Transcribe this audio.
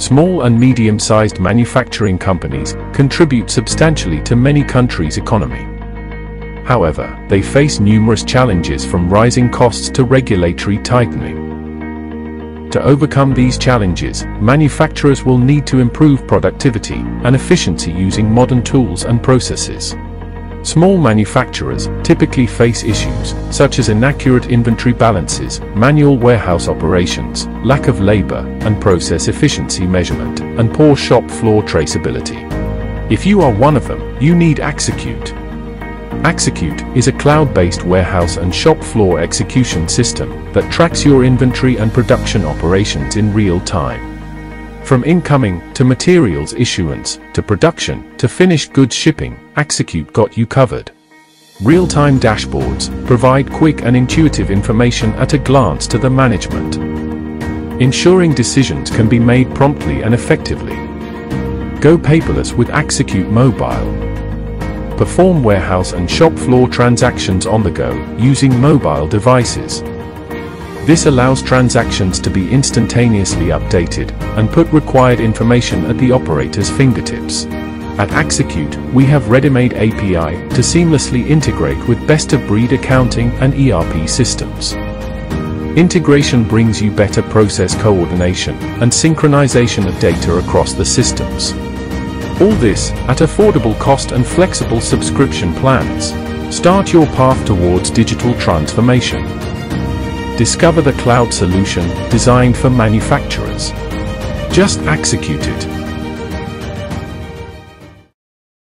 Small and medium-sized manufacturing companies contribute substantially to many countries' economy. However, they face numerous challenges from rising costs to regulatory tightening. To overcome these challenges, manufacturers will need to improve productivity and efficiency using modern tools and processes. Small manufacturers typically face issues such as inaccurate inventory balances, manual warehouse operations, lack of labor and process efficiency measurement, and poor shop floor traceability. If you are one of them, you need Axacute. Axacute is a cloud-based warehouse and shop floor execution system that tracks your inventory and production operations in real time. From incoming, to materials issuance, to production, to finished goods shipping, Axacute got you covered. Real-time dashboards provide quick and intuitive information at a glance to the management, ensuring decisions can be made promptly and effectively. Go paperless with Axacute Mobile. Perform warehouse and shop floor transactions on the go, using mobile devices. This allows transactions to be instantaneously updated and put required information at the operator's fingertips. At Axacute, we have ready-made API to seamlessly integrate with best-of-breed accounting and ERP systems. Integration brings you better process coordination and synchronization of data across the systems. All this at affordable cost and flexible subscription plans. Start your path towards digital transformation. Discover the cloud solution designed for manufacturers. Just Axacute it.